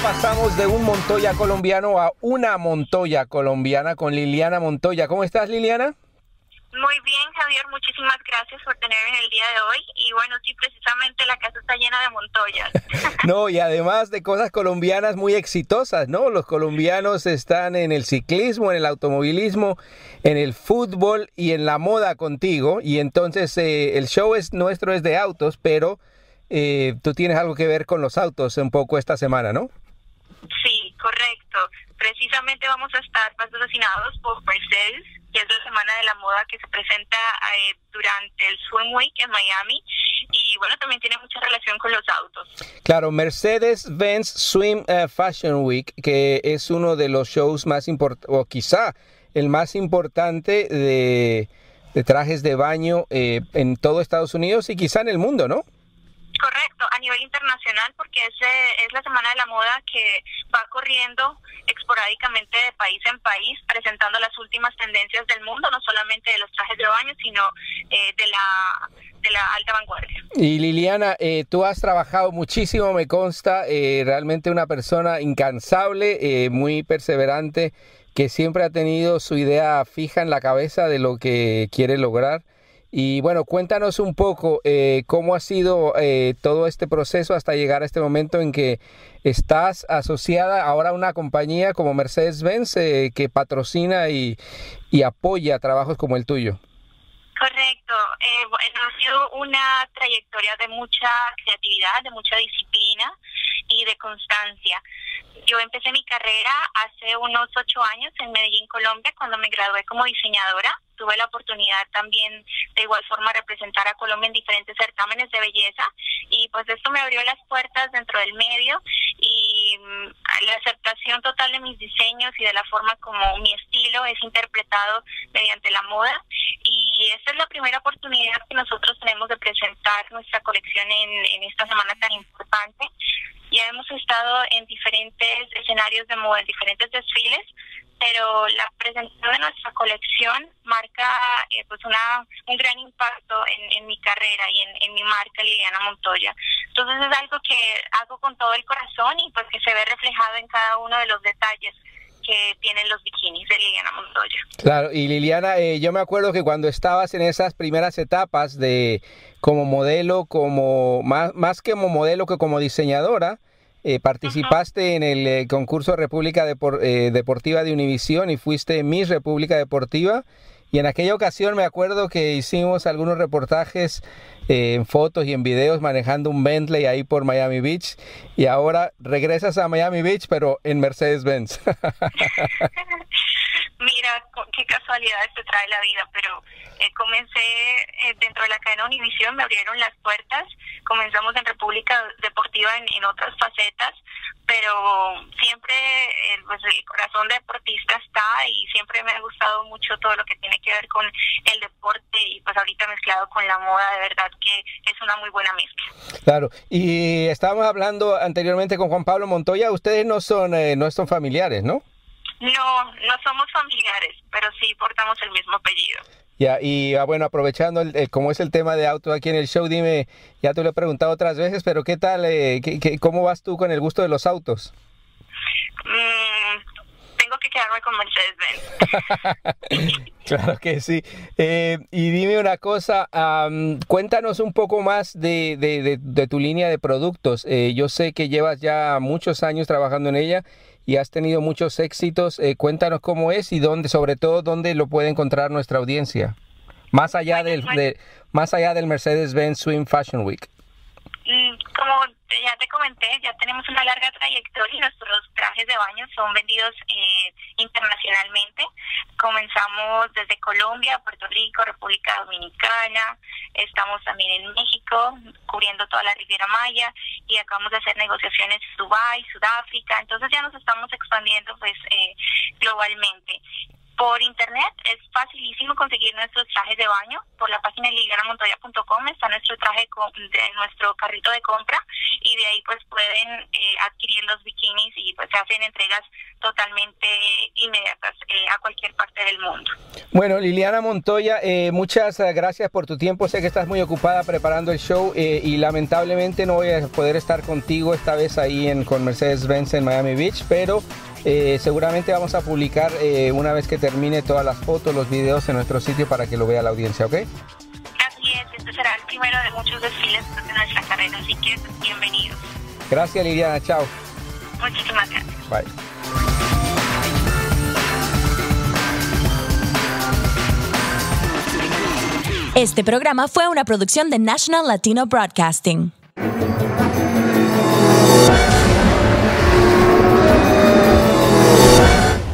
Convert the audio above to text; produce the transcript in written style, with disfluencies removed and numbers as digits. Ahora pasamos de un Montoya colombiano a una Montoya colombiana con Liliana Montoya. ¿Cómo estás, Liliana? Muy bien, Javier, muchísimas gracias por tenerme el día de hoy. Y bueno, sí, precisamente la casa está llena de Montoyas. No, y además de cosas colombianas muy exitosas, ¿no? Los colombianos están en el ciclismo, en el automovilismo, en el fútbol y en la moda contigo. Y entonces el show es nuestro, es de autos, pero tú tienes algo que ver con los autos un poco esta semana, ¿no? Sí, correcto. Precisamente vamos a estar patrocinados por Mercedes, que es la semana de la moda que se presenta durante el Swim Week en Miami, y bueno, también tiene mucha relación con los autos. Claro, Mercedes-Benz Swim Fashion Week, que es uno de los shows más importantes, o quizá el más importante de trajes de baño en todo Estados Unidos y quizá en el mundo, ¿no? Correcto, a nivel internacional, porque es la semana de la moda que va corriendo esporádicamente de país en país, presentando las últimas tendencias del mundo, no solamente de los trajes de baño, sino de la alta vanguardia. Y Liliana, tú has trabajado muchísimo, me consta, realmente una persona incansable, muy perseverante, que siempre ha tenido su idea fija en la cabeza de lo que quiere lograr. Y bueno, cuéntanos un poco cómo ha sido todo este proceso hasta llegar a este momento en que estás asociada ahora a una compañía como Mercedes-Benz que patrocina y apoya trabajos como el tuyo. Correcto. Bueno, ha sido una trayectoria de mucha creatividad, de mucha disciplina y de constancia. Yo empecé mi carrera hace unos 8 años en Medellín, Colombia, cuando me gradué como diseñadora. Tuve la oportunidad también de igual forma representar a Colombia en diferentes certámenes de belleza, y pues esto me abrió las puertas dentro del medio, y la aceptación total de mis diseños y de la forma como mi estilo es interpretado mediante la moda. Y esta es la primera oportunidad que nosotros tenemos de presentar nuestra colección en esta semana tan importante. Ya hemos estado en diferentes escenarios de moda, en diferentes desfiles, pero la presentación de nuestra colección marca pues un gran impacto en mi carrera y en mi marca Liliana Montoya. Entonces es algo que hago con todo el corazón y pues que se ve reflejado en cada uno de los detalles que tienen los bikinis de Liliana Montoya. Claro, y Liliana, yo me acuerdo que cuando estabas en esas primeras etapas de como modelo, como más que como modelo que como diseñadora, participaste en el concurso República Deportiva de Univisión y fuiste Miss República Deportiva. Y en aquella ocasión me acuerdo que hicimos algunos reportajes en fotos y en videos manejando un Bentley ahí por Miami Beach. Y ahora regresas a Miami Beach, pero en Mercedes-Benz. Mira, qué casualidades te trae la vida, pero comencé dentro de la cadena Univisión, me abrieron las puertas, comenzamos en República Deportiva en otras facetas, pero siempre pues el corazón de deportista está, y siempre me ha gustado mucho todo lo que tiene que ver con el deporte, y pues ahorita mezclado con la moda, de verdad que es una muy buena mezcla. Claro, y estábamos hablando anteriormente con Juan Pablo Montoya, ustedes no son familiares, ¿no? No somos familiares, pero sí portamos el mismo apellido. Ya, y bueno, aprovechando como es el tema de autos aquí en el show, dime, ya te lo he preguntado otras veces, pero ¿qué tal, cómo vas tú con el gusto de los autos? Tengo que quedarme con Mercedes-Benz. Claro que sí. Y dime una cosa, cuéntanos un poco más de tu línea de productos. Yo sé que llevas ya muchos años trabajando en ella y has tenido muchos éxitos. Cuéntanos cómo es y dónde, sobre todo, dónde lo puede encontrar nuestra audiencia, más allá del Mercedes-Benz Swim Fashion Week. Como ya te comenté, ya tenemos una larga trayectoria y nuestros trajes de baño son vendidos internacionalmente. Comenzamos desde Colombia, Puerto Rico, República Dominicana, estamos también en México, cubriendo toda la Riviera Maya, y acabamos de hacer negociaciones en Dubái, Sudáfrica. Entonces ya nos estamos expandiendo pues globalmente. Por internet es facilísimo conseguir nuestros trajes de baño. Por la página LilianaMontoya.com está nuestro traje nuestro carrito de compra, y de ahí pues pueden adquirir los bikinis, y pues se hacen entregas totalmente inmediatas a cualquier parte del mundo. Bueno, Liliana Montoya, muchas gracias por tu tiempo. Sé que estás muy ocupada preparando el show y lamentablemente no voy a poder estar contigo esta vez ahí con Mercedes-Benz en Miami Beach, pero seguramente vamos a publicar una vez que termine todas las fotos, los videos en nuestro sitio para que lo vea la audiencia, ¿ok? Así es, este será el primero de muchos desfiles de nuestra carrera, así que bienvenidos. Gracias, Liliana, chao. Muchísimas gracias. Bye. Este programa fue una producción de National Latino Broadcasting.